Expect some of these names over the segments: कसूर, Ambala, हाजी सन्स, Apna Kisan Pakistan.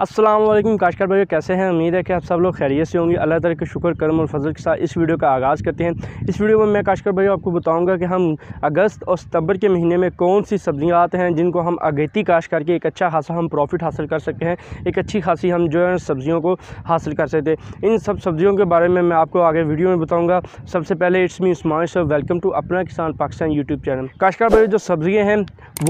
अस्सलाम वालेकुम काशकार भाई, कैसे हैं? उम्मीद है कि आप सब लोग खैरियत से होंगे। अल्लाह ताला के शुक्र करम और फजल के साथ इस वीडियो का आगाज़ करते हैं। इस वीडियो में मैं काशकार भाई आपको बताऊंगा कि हम अगस्त और सितंबर के महीने में कौन सी सब्जियां आते हैं जिनको हम अगेती काश्त करके एक अच्छा खासा हम प्रॉफिट हासिल कर सकते हैं, एक अच्छी खासी हम जो है सब्ज़ियों को हासिल कर सकते हैं। इन सब सब्ज़ियों के बारे में मैं आपको आगे वीडियो में बताऊँगा। सबसे पहले it's me Usman sir, welcome to अपना किसान पाकिस्तान यूट्यूब चैनल। काशकार भाई जो सब्ज़ियाँ हैं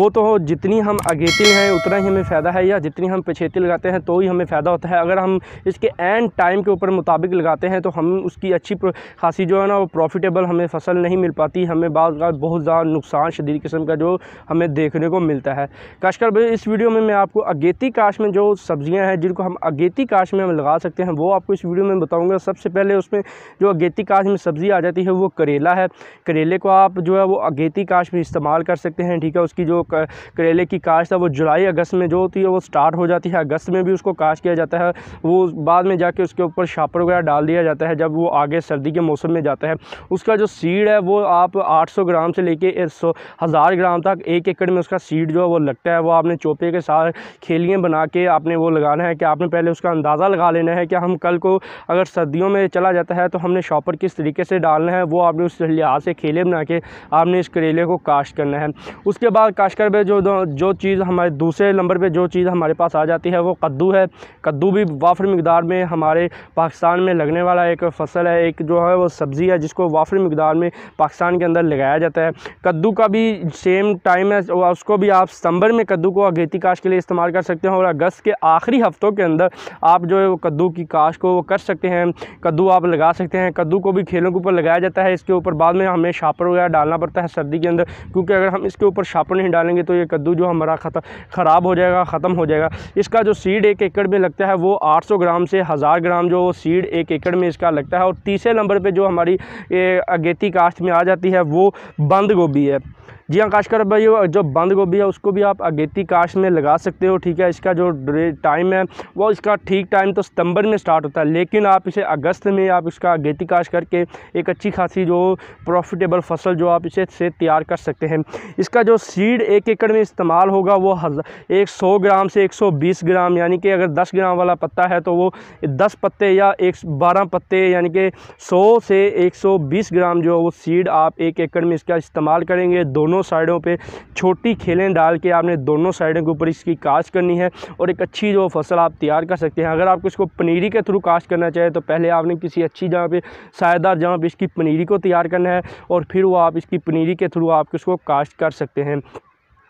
वो तो जितनी हम अगेती हैं उतना ही हमें फ़ायदा है, या जितनी हम पछेती लगाते हैं तो ही हमें फ़ायदा होता है। अगर हम इसके एंड टाइम के ऊपर मुताबिक लगाते हैं तो हम उसकी अच्छी खासी जो है ना वो प्रॉफिटेबल हमें फसल नहीं मिल पाती, हमें बहुत ज़्यादा नुकसान शदीद किस्म का जो हमें देखने को मिलता है। काशकार भाई इस वीडियो में मैं आपको अगेती काश्त में जो सब्ज़ियाँ हैं जिनको हम अगेती काश्त में हम लगा सकते हैं वो आपको इस वीडियो में बताऊँगा। सबसे पहले उसमें जो अगेती काश्त में सब्ज़ी आ जाती है वो करेला है। करेले को आप जो है वो अगेती काश्त में इस्तेमाल कर सकते हैं, ठीक है। उसकी जो करेले की काश्त है वो जुलाई अगस्त में जो होती है वो स्टार्ट हो जाती है। अगस्त में भी उसको काश्त किया जाता है, वो बाद में जाके उसके ऊपर छापर वगैरह डाल दिया जाता है जब वो आगे सर्दी के मौसम में जाता है। उसका जो सीड है वो आप 800 ग्राम से लेके 1000 ग्राम तक एक एकड़ में उसका सीड जो है वो लगता है। वो आपने चोपे के साथ खेलियाँ बना के आपने वो लगाना है कि आपने पहले उसका अंदाज़ा लगा लेना है कि हम कल को अगर सर्दियों में चला जाता है तो हमने छापर किस तरीके से डालना है, वो आपने उस लिहाज से खेले बना के आपने इस करेले को काश्त करना है। उसके बाद काश्तकार पे जो चीज़ हमारे दूसरे नंबर पर जो चीज़ हमारे पास आ जाती है वो कद्दू है। कद्दू भी वाफर मिकदार में हमारे पाकिस्तान में लगने वाला एक फसल है, एक जो है वो सब्ज़ी है जिसको वाफर मिकदार में पाकिस्तान के अंदर लगाया जाता है। कद्दू का भी सेम टाइम है, उसको भी आप सितंबर में कद्दू को अगेती काश्त के लिए इस्तेमाल कर सकते हैं और अगस्त के आखिरी हफ्तों के अंदर आप जो है वो कद्दू की काश्त को कर सकते हैं। कद्दू आप लगा सकते हैं। कद्दू को भी खेलों के ऊपर लगाया जाता है। इसके ऊपर बाद में हमें छापर वगैरह डालना पड़ता है सर्दी के अंदर, क्योंकि अगर हम इसके ऊपर छापर नहीं डालेंगे तो ये कद्दू जो हमारा ख़राब हो जाएगा, ख़त्म हो जाएगा। इसका जो सीड एक एकड़ में लगता है वो 800 ग्राम से 1000 ग्राम जो सीड एक एकड़ में इसका लगता है। और तीसरे नंबर पे जो हमारी अगेती काश्त में आ जाती है वो बंद गोभी है। जी हाँ काशकर भाई, जो बंद गोभी है उसको भी आप अगेती काश्त में लगा सकते हो, ठीक है। इसका जो टाइम है वो इसका ठीक टाइम तो सितंबर में स्टार्ट होता है, लेकिन आप इसे अगस्त में आप इसका अगेती काश्त करके एक अच्छी खासी जो प्रॉफिटेबल फसल जो आप इसे से तैयार कर सकते हैं। इसका जो सीड एक एकड़ में इस्तेमाल होगा वो 100 ग्राम से 120 ग्राम, यानी कि अगर 10 ग्राम वाला पत्ता है तो वो 10 पत्ते या 12 पत्ते, यानी कि 100 से 120 ग्राम जो है वो सीड आप एक एकड़ में इसका इस्तेमाल करेंगे। दोनों साइडों पे छोटी खेलें डाल के आपने दोनों साइडों के ऊपर इसकी काश्त करनी है और एक अच्छी जो फसल आप तैयार कर सकते हैं। अगर आपको इसको पनीरी के थ्रू काश्त करना चाहिए तो पहले आपने किसी अच्छी जगह पे, सायेदार जगह पे इसकी पनीरी को तैयार करना है और फिर वो आप इसकी पनीरी के थ्रू आप इसको काश्त कर सकते हैं।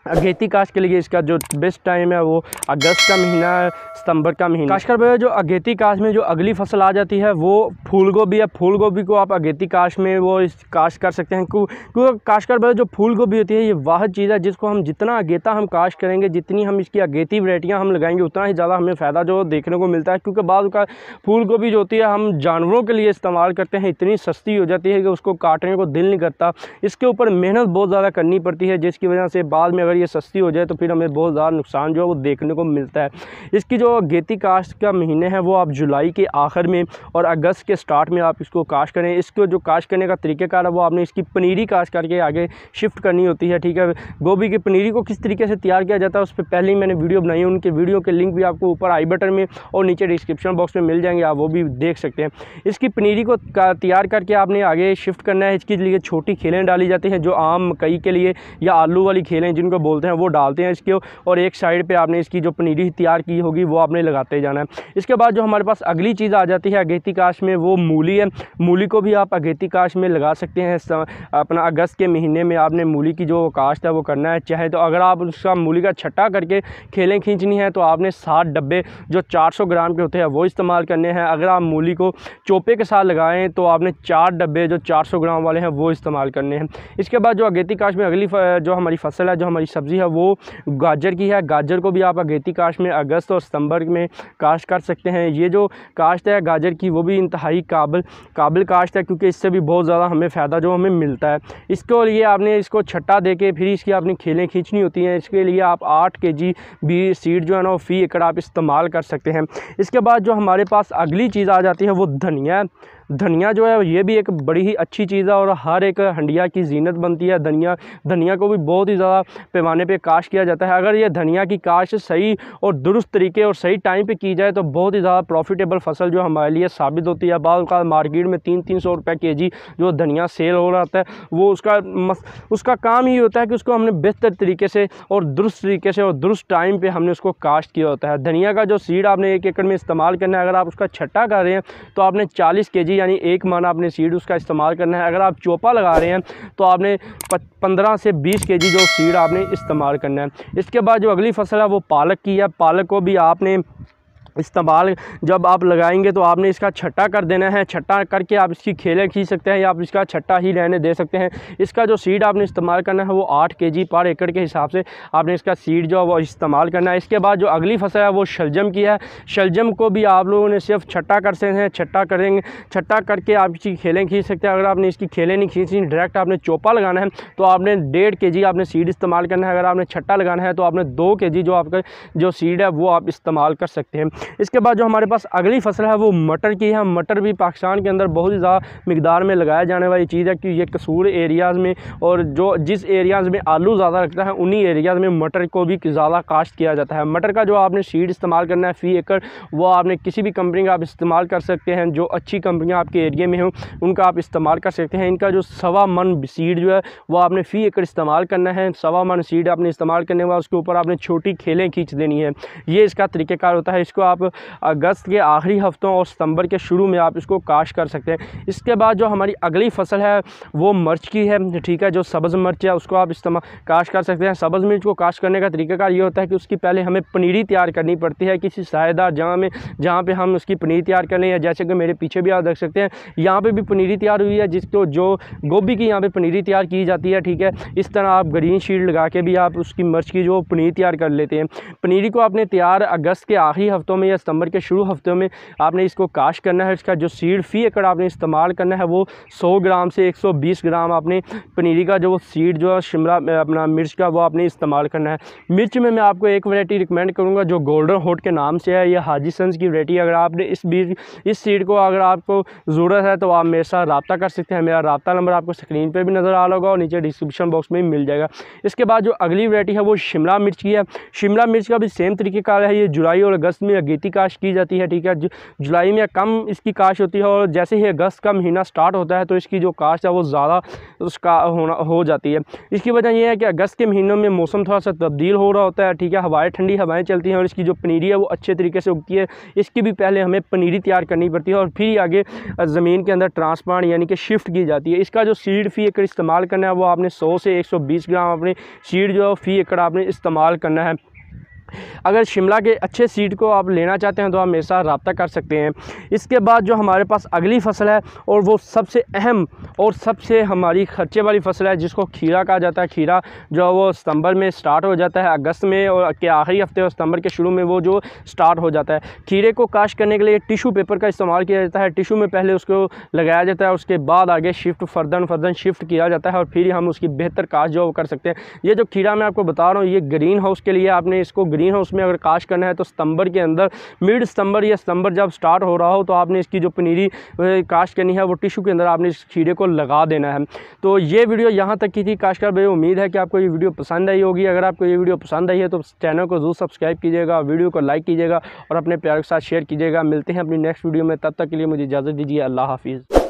अगेती काश्त के लिए इसका जो बेस्ट टाइम है वो अगस्त का महीना है, सितंबर का महीना। काशकर भाई जो अगेती काश्त में जो अगली फसल आ जाती है वो फूल गोभी है। फूल गोभी को आप अगेती काश्त में वो काश्त कर सकते हैं, क्योंकि काशकर भाई जो फूल गोभी होती है ये वाहद चीज़ है जिसको हम जितना अगेता हम काश्त करेंगे, जितनी हम इसकी अगेती वरायटियाँ हम लगाएंगे उतना ही ज़्यादा हमें फ़ायदा जो देखने को मिलता है। क्योंकि बाद का फूल गोभी जो होती है हम जानवरों के लिए इस्तेमाल करते हैं, इतनी सस्ती हो जाती है कि उसको काटने को दिल नहीं करता। इसके ऊपर मेहनत बहुत ज़्यादा करनी पड़ती है जिसकी वजह से बाद में अगर ये सस्ती हो जाए तो फिर हमें बहुत ज़्यादा नुकसान जो है वो देखने को मिलता है। इसकी जो अगेती काश्त का महीने है वो आप जुलाई के आखिर में और अगस्त के स्टार्ट में आप इसको काश्त करें। इसको जो काश्त करने का तरीक़ाकार है वो आपने इसकी पनीरी काश्त करके आगे शिफ्ट करनी होती है, ठीक है। गोभी की पनीरी को किस तरीके से तैयार किया जाता है उस पर पहले ही मैंने वीडियो बनाई है, उनके वीडियो के लिंक भी आपको ऊपर आई बटन में और नीचे डिस्क्रिप्शन बॉक्स में मिल जाएंगे, आप वो भी देख सकते हैं। इसकी पनीरी को तैयार करके आपने आगे शिफ्ट करना है। इसके लिए छोटी खेलें डाली जाती हैं जो आम, मकई के लिए या आलू वाली खेलें जिनको बोलते हैं वो डालते हैं इसके, और एक साइड पे आपने इसकी जो पनीरी तैयार की होगी वो आपने लगाते जाना है। इसके बाद जो हमारे पास अगली चीज़ आ जाती है अगेती काश्त में वो मूली है। मूली को भी आप अगेती काश्त में लगा सकते हैं। अपना अगस्त के महीने में आपने मूली की जो काश्त है वो करना है। चाहे तो अगर आप उसका मूली का छट्टा करके खेलें खींचनी है तो आपने 7 डब्बे जो 400 ग्राम के होते हैं वो इस्तेमाल करने हैं। अगर आप मूली को चोपे के साथ लगाएँ तो आपने 4 डब्बे जो 400 ग्राम वाले हैं वो इस्तेमाल करने हैं। इसके बाद जो अगेती काश्त में अगली जो हमारी फसल है, जो हमारी सब्ज़ी है वो गाजर की है। गाजर को भी आप अगेती काश्त में अगस्त और सितंबर में काश्त कर सकते हैं। ये जो काश्त है गाजर की वो भी इंतहाई काबिल काश्त है, क्योंकि इससे भी बहुत ज़्यादा हमें फ़ायदा जो हमें मिलता है। इसके लिए आपने इसको छट्टा देके फिर इसकी आपने खेलें खींचनी होती हैं। इसके लिए आप 8 kg भी सीड जो है ना फी एकड़ आप इस्तेमाल कर सकते हैं। इसके बाद जो हमारे पास अगली चीज़ आ जाती है वो धनिया है। धनिया जो है ये भी एक बड़ी ही अच्छी चीज़ है और हर एक हंडिया की जीनत बनती है धनिया। धनिया को भी बहुत ही ज़्यादा पैमाने पे काश किया जाता है। अगर ये धनिया की काश सही और दुरुस्त तरीके और सही टाइम पे की जाए तो बहुत ही ज़्यादा प्रॉफिटेबल फसल जो हमारे लिए साबित होती है। बाद का मार्केट में 300-300 रुपये kg जो धनिया सेल हो रहा था वो उसका काम ये होता है कि उसको हमने बेहतर तरीके से और दुरुस्त तरीके से और दुरुस्त टाइम पर हमने उसको काश्त किया होता है। धनिया का जो सीड आपने 1 एकड़ में इस्तेमाल करना है, अगर आप उसका छट्टा कर रहे हैं तो आपने 40 kg यानी 1 मन आपने सीड उसका इस्तेमाल करना है। अगर आप चोपा लगा रहे हैं तो आपने 15 से 20 kg जो सीड आपने इस्तेमाल करना है। इसके बाद जो अगली फसल है वो पालक की है। पालक को भी आपने इस्तेमाल जब आप लगाएंगे तो आपने इसका छट्टा कर देना है। छट्टा करके आप इसकी खेलें खींच सकते हैं या आप इसका छट्टा ही रहने दे सकते हैं। इसका जो सीड आपने इस्तेमाल करना है वो 8 kg पर एकड़ के हिसाब से आपने इसका सीड जो है वो इस्तेमाल करना है। इसके बाद जो अगली फसल है वो शलजम की है। शलजम को भी आप लोगों ने सिर्फ छट्टा कर सकते हैं। छट्टा करके आप इसकी खेलें खींच सकते हैं। अगर आपने इसकी खेलें नहीं खींचनी, डायरेक्ट आपने चोपा लगाना है तो आपने 1.5 kg आपने सीड इस्तेमाल करना है। अगर आपने छट्टा लगाना है तो आपने 2 kg जो आपका जो सीड है वो आप इस्तेमाल कर सकते हैं। इसके बाद जो हमारे पास अगली फसल है वो मटर की है। मटर भी पाकिस्तान के अंदर बहुत ही ज़्यादा मिकदार में लगाया जाने वाली चीज़ है कि ये कसूर एरियाज़ में और जो जिस एरियाज़ में आलू ज़्यादा लगता है उन्हीं एरियाज़ में मटर को भी ज़्यादा काश्त किया जाता है। मटर का जो आपने सीड इस्तेमाल करना है फी एकड़ वो आपने किसी भी कंपनी का आप इस्तेमाल कर सकते हैं। जो अच्छी कंपनियाँ आपके एरिया में हों उनका आप इस्तेमाल कर सकते हैं। इनका जो 1.25 मन सीड जो है वो आपने फी एकड़ इस्तेमाल करना है। 1.25 मन सीड आपने इस्तेमाल करने के बाद उसके ऊपर आपने छोटी खेलें खींच देनी है। ये इसका तरीक़ाकार होता है। इसको आप अगस्त के आखिरी हफ्तों और सितंबर के शुरू में आप इसको काश कर सकते हैं। इसके बाद जो हमारी अगली फसल है वो मिर्च की है। ठीक है, जो सब्ज़ मिर्च है उसको आप काश कर सकते हैं। सब्ज़ मिर्च को काश करने का तरीक़ाकार ये होता है कि उसकी पहले हमें पनीरी तैयार करनी पड़ती है किसी सायेदार जहाँ पर हम उसकी पनीरी तैयार कर लें। जैसे कि मेरे पीछे भी आप देख सकते हैं यहाँ पर भी पनीरी तैयार हुई है, जिसको जो गोभी की यहाँ पर पनीरी तैयार की जाती है। ठीक है, इस तरह आप ग्रीन शील्ड लगा के भी आप उसकी मिर्च की जो पनीरी तैयार कर लेते हैं। पनीरी को आपने तैयार अगस्त के आखिरी हफ्तों में या सितंबर के शुरू हफ्तों में आपने इसको काश करना है। इसका जो सीड फी एकड़ आपने इस्तेमाल करना है वो 100 ग्राम से 120 ग्राम आपने पनीरी का जो सीड जो है शिमला अपना मिर्च का वो आपने इस्तेमाल करना है। मिर्च में मैं आपको एक वैरायटी रिकमेंड करूँगा जो गोल्डन होट के नाम से है, यह हाजी सन्स की वैरायटी। अगर आपने इस सीड को अगर आपको ज़रूरत है तो आप मेरे साथ रब्ता कर सकते हैं। मेरा रब्ता नंबर आपको स्क्रीन पर भी नज़र आ रहा होगा और नीचे डिस्क्रिप्शन बॉक्स में मिल जाएगा। इसके बाद जो अगली वैरायटी है वो शिमला मिर्च की है। शिमला मिर्च का भी सेम तरीक़ाकार है। ये जुलाई और अगस्त में अगेती काश की जाती है। ठीक है, जुलाई में कम इसकी काश होती है और जैसे ही अगस्त का महीना स्टार्ट होता है तो इसकी जो काश है वो ज़्यादा उसका होना हो जाती है। इसकी वजह यह है कि अगस्त के महीनों में मौसम थोड़ा सा तब्दील हो रहा होता है। ठीक है, हवाएं ठंडी हवाएं चलती हैं और इसकी जो पनीरी है वो अच्छे तरीके से उगती है। इसकी भी पहले हमें पनीरी तैयार करनी पड़ती है और फिर आगे ज़मीन के अंदर ट्रांसप्लांट यानी कि शिफ्ट की जाती है। इसका जो सीड फी एकड़ इस्तेमाल करना है वो आपने 100 से 120 ग्राम अपने सीड जो है फी एकड़ आपने इस्तेमाल करना है। अगर शिमला के अच्छे सीड को आप लेना चाहते हैं तो आप मेरे साथ रब्ता कर सकते हैं। इसके बाद जो हमारे पास अगली फसल है और वो सबसे अहम और सबसे हमारी खर्चे वाली फसल है जिसको खीरा कहा जाता है। खीरा जो है वो सितंबर में स्टार्ट हो जाता है, अगस्त में और के आखिरी हफ्ते और सितंबर के शुरू में वो जो स्टार्ट हो जाता है। खीरे को काश करने के लिए टिशू पेपर का इस्तेमाल किया जाता है। टिशू में पहले उसको लगाया जाता है, उसके बाद आगे फर्दन शिफ्ट किया जाता है और फिर हम उसकी बेहतर काश जो कर सकते हैं। ये जो खीरा मैं आपको बता रहा हूँ ये ग्रीन हाउस के लिए आपने इसको ग्रीन हाउस में अगर काश करना है तो सितंबर के अंदर मिड सितंबर या सितंबर जब स्टार्ट हो रहा हो तो आपने इसकी जो पनीरी काश करनी है वो टिशू के अंदर आपने इस खीरे को लगा देना है। तो ये वीडियो यहाँ तक की थी काश्तकार भाई। उम्मीद है कि आपको ये वीडियो पसंद आई होगी। अगर आपको ये वीडियो पसंद आई है तो चैनल को जरूर सब्सक्राइब कीजिएगा, वीडियो को लाइक कीजिएगा और अपने प्यार के साथ शेयर कीजिएगा। मिलते हैं अपनी नेक्स्ट वीडियो में, तब तक के लिए मुझे इजाज़त दीजिए। अल्लाह हाफिज़।